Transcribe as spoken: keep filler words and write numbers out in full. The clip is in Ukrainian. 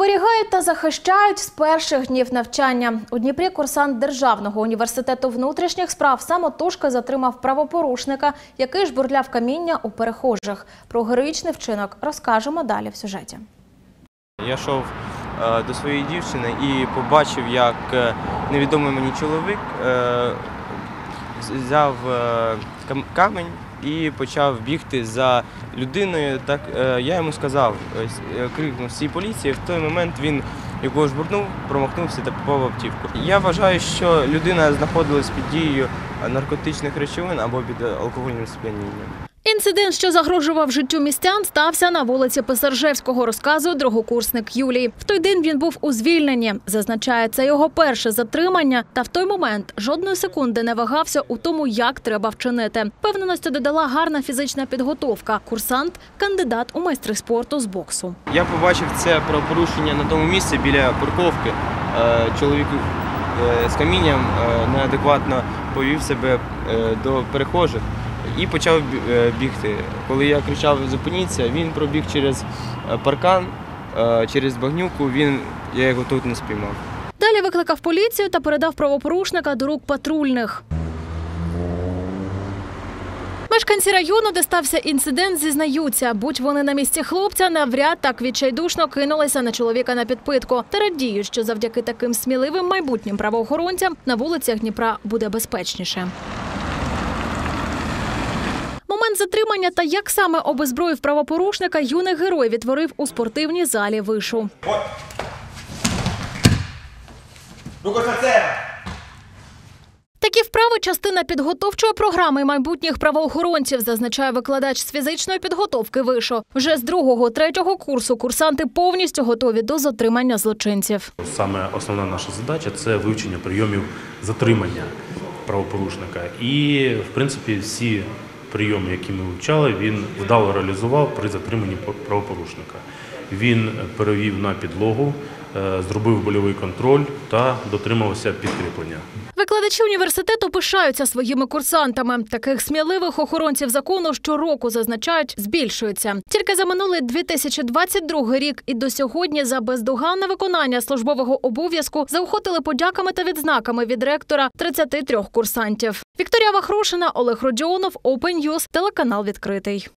оберігають та захищають з перших днів навчання. У Дніпрі курсант Державного університету внутрішніх справ самотужки затримав правопорушника, який жбурляв каміння у перехожих. Про героїчний вчинок розкажемо далі в сюжеті. Я йшов до своєї дівчини і побачив, як невідомий мені чоловік взяв камінь і почав бігти за людиною. Так я йому сказав, крикнув «Стій, поліція», в той момент він його жбурнув, промахнувся та попав в автівку. Я вважаю, що людина знаходилась під дією наркотичних речовин або під алкогольним сп'янінням. Інцидент, що загрожував життю містян, стався на вулиці Песаржевського, розказує другокурсник Юлій. В той день він був у звільненні. Зазначає, це його перше затримання, та в той момент жодної секунди не вагався у тому, як треба вчинити. Впевненості додала гарна фізична підготовка. Курсант – кандидат у майстри спорту з боксу. Я побачив це правопорушення на тому місці біля парковки. Чоловік з камінням неадекватно повів себе до перехожих і почав бігти. Коли я кричав «Зупиніться», він пробіг через паркан, через багнюку, він, я його тут не спіймав. Далі викликав поліцію та передав правопорушника до рук патрульних. Мешканці району, де стався інцидент, зізнаються, будь вони на місці хлопця, навряд так відчайдушно кинулися на чоловіка на підпитку. Та радіють, що завдяки таким сміливим майбутнім правоохоронцям на вулицях Дніпра буде безпечніше. Момент затримання та як саме обезброїв правопорушника юний герой відтворив у спортивній залі вишу. Такі вправи – частина підготовчої програми майбутніх правоохоронців, зазначає викладач з фізичної підготовки вишу. Вже з другого-третього курсу курсанти повністю готові до затримання злочинців. Саме основна наша задача – це вивчення прийомів затримання правопорушника. І, в принципі, всі прийоми, які ми вивчали, він вдало реалізував при затриманні правопорушника. Він перевів на підлогу, зробив больовий контроль та дотримався підкріплення. Викладачі університету пишаються своїми курсантами. Таких сміливих охоронців закону щороку, зазначають, збільшується. Тільки за минулий дві тисячі двадцять другий рік і до сьогодні за бездоганне виконання службового обов'язку заохотили подяками та відзнаками від ректора тридцяти трьох курсантів. Вікторія Вахрушева, Олег Родіонов, Open News, телеканал «Відкритий».